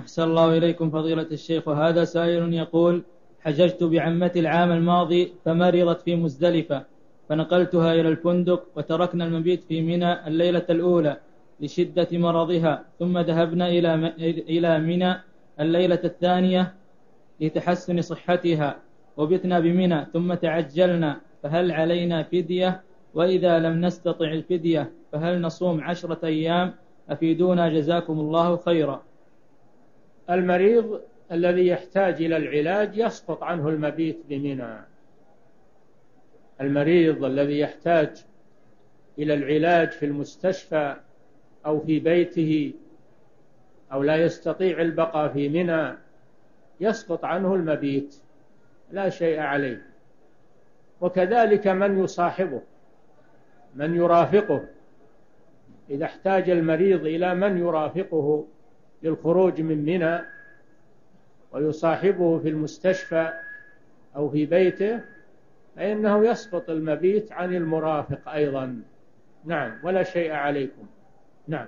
أحسن الله إليكم فضيلة الشيخ. وهذا سائل يقول: حججت بعمتي العام الماضي فمرضت في مزدلفة فنقلتها إلى الفندق، وتركنا المبيت في منى الليلة الأولى لشدة مرضها، ثم ذهبنا إلى منى الليلة الثانية لتحسن صحتها، وبتنا بمنى ثم تعجلنا، فهل علينا فدية؟ وإذا لم نستطع الفدية فهل نصوم 10 أيام؟ أفيدونا جزاكم الله خيرا. المريض الذي يحتاج إلى العلاج يسقط عنه المبيت بمنى. المريض الذي يحتاج إلى العلاج في المستشفى أو في بيته أو لا يستطيع البقاء في منى يسقط عنه المبيت، لا شيء عليه. وكذلك من يصاحبه، من يرافقه، إذا احتاج المريض إلى من يرافقه للخروج من منى ويصاحبه في المستشفى أو في بيته، فإنه يسقط المبيت عن المرافق أيضا. نعم، ولا شيء عليكم. نعم.